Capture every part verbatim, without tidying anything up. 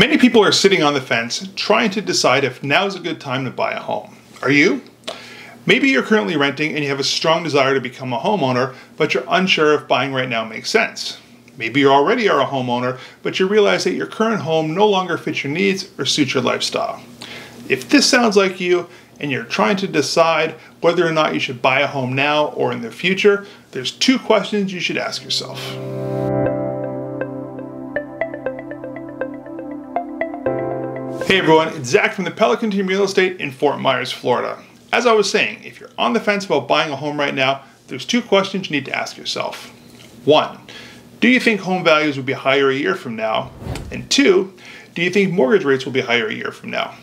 Many people are sitting on the fence trying to decide if now is a good time to buy a home. Are you? Maybe you're currently renting and you have a strong desire to become a homeowner, but you're unsure if buying right now makes sense. Maybe you already are a homeowner, but you realize that your current home no longer fits your needs or suits your lifestyle. If this sounds like you and you're trying to decide whether or not you should buy a home now or in the future, there's two questions you should ask yourself. Hey everyone, it's Zach from the Pelican Team Real Estate in Fort Myers, Florida. As I was saying, if you're on the fence about buying a home right now, there's two questions you need to ask yourself. One, do you think home values will be higher a year from now? And two, do you think mortgage rates will be higher a year from now?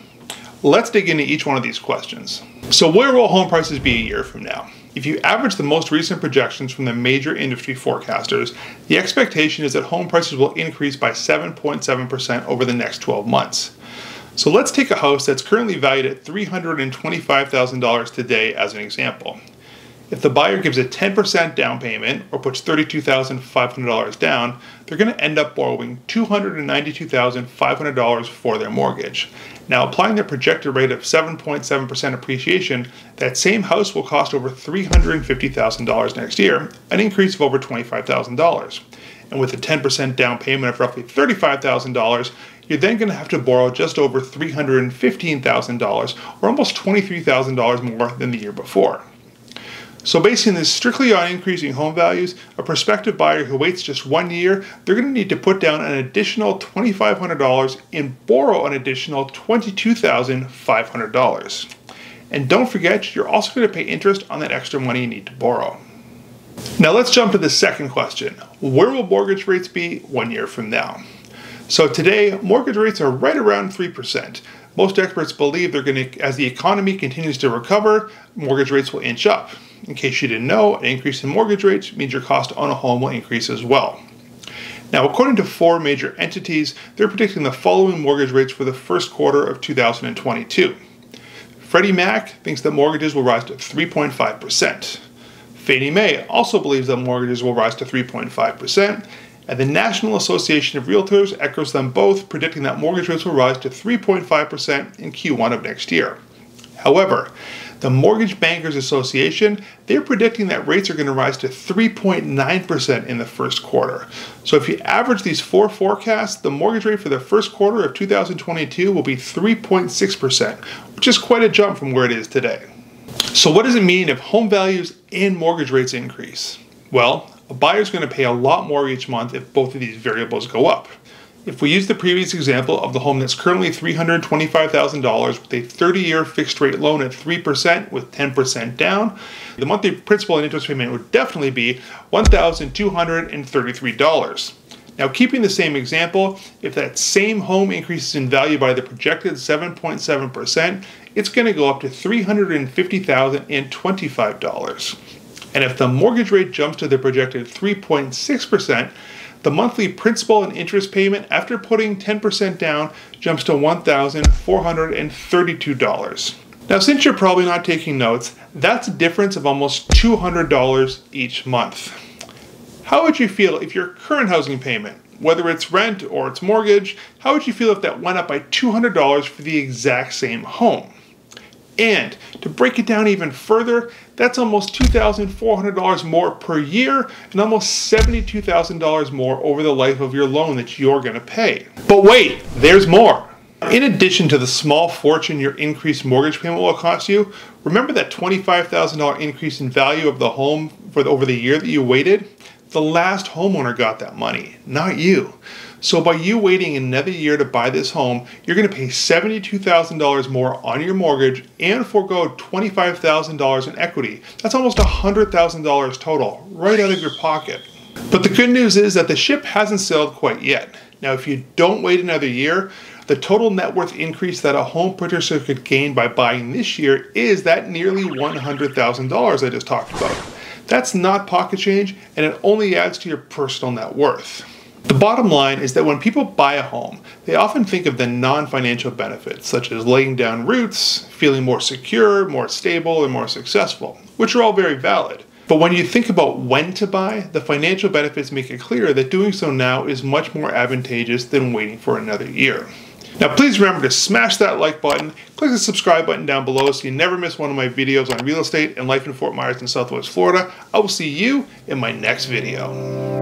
Let's dig into each one of these questions. So where will home prices be a year from now? If you average the most recent projections from the major industry forecasters, the expectation is that home prices will increase by seven point seven percent over the next twelve months. So let's take a house that's currently valued at three hundred twenty-five thousand dollars today as an example. If the buyer gives a ten percent down payment or puts thirty-two thousand five hundred dollars down, they're going to end up borrowing two hundred ninety-two thousand five hundred dollars for their mortgage. Now, applying their projected rate of seven point seven percent appreciation, that same house will cost over three hundred fifty thousand dollars next year, an increase of over twenty-five thousand dollars. And with a ten percent down payment of roughly thirty-five thousand dollars, you're then going to have to borrow just over three hundred fifteen thousand dollars, or almost twenty-three thousand dollars more than the year before. So basing this strictly on increasing home values, a prospective buyer who waits just one year, they're going to need to put down an additional twenty-five hundred dollars and borrow an additional twenty-two thousand five hundred dollars. And don't forget, you're also going to pay interest on that extra money you need to borrow. Now let's jump to the second question. Where will mortgage rates be one year from now? So today, mortgage rates are right around three percent. Most experts believe they're going to, as the economy continues to recover, mortgage rates will inch up. In case you didn't know, an increase in mortgage rates means your cost on a home will increase as well. Now, according to four major entities, they're predicting the following mortgage rates for the first quarter of two thousand twenty-two. Freddie Mac thinks that mortgages will rise to three point five percent. Fannie Mae also believes that mortgages will rise to three point five percent, and the National Association of Realtors echoes them both, predicting that mortgage rates will rise to three point five percent in Q one of next year. However, the Mortgage Bankers Association, they're predicting that rates are going to rise to three point nine percent in the first quarter. So if you average these four forecasts, the mortgage rate for the first quarter of two thousand twenty-two will be three point six percent, which is quite a jump from where it is today. So what does it mean if home values and mortgage rates increase? Well, a buyer's going to pay a lot more each month if both of these variables go up. If we use the previous example of the home that's currently three hundred twenty-five thousand dollars with a thirty-year fixed rate loan at three percent with ten percent down, the monthly principal and interest payment would definitely be one thousand two hundred thirty-three dollars. Now, keeping the same example, if that same home increases in value by the projected seven point seven percent, it's going to go up to three hundred fifty thousand twenty-five dollars. And if the mortgage rate jumps to the projected three point six percent, the monthly principal and interest payment after putting ten percent down jumps to one thousand four hundred thirty-two dollars. Now, since you're probably not taking notes, that's a difference of almost two hundred dollars each month. How would you feel if your current housing payment, whether it's rent or it's mortgage, how would you feel if that went up by two hundred dollars for the exact same home? And to break it down even further, that's almost two thousand four hundred dollars more per year and almost seventy-two thousand dollars more over the life of your loan that you're going to pay. But wait, there's more. In addition to the small fortune your increased mortgage payment will cost you, remember that twenty-five thousand dollars increase in value of the home for the, over the year that you waited? The last homeowner got that money, not you. So by you waiting another year to buy this home, you're going to pay seventy-two thousand dollars more on your mortgage and forego twenty-five thousand dollars in equity. That's almost one hundred thousand dollars total, right out of your pocket. But the good news is that the ship hasn't sailed quite yet. Now, if you don't wait another year, the total net worth increase that a home purchaser could gain by buying this year is that nearly one hundred thousand dollars I just talked about. That's not pocket change, and it only adds to your personal net worth. The bottom line is that when people buy a home, they often think of the non-financial benefits, such as laying down roots, feeling more secure, more stable, and more successful, which are all very valid. But when you think about when to buy, the financial benefits make it clear that doing so now is much more advantageous than waiting for another year. Now please remember to smash that like button, click the subscribe button down below so you never miss one of my videos on real estate and life in Fort Myers in Southwest Florida. I will see you in my next video.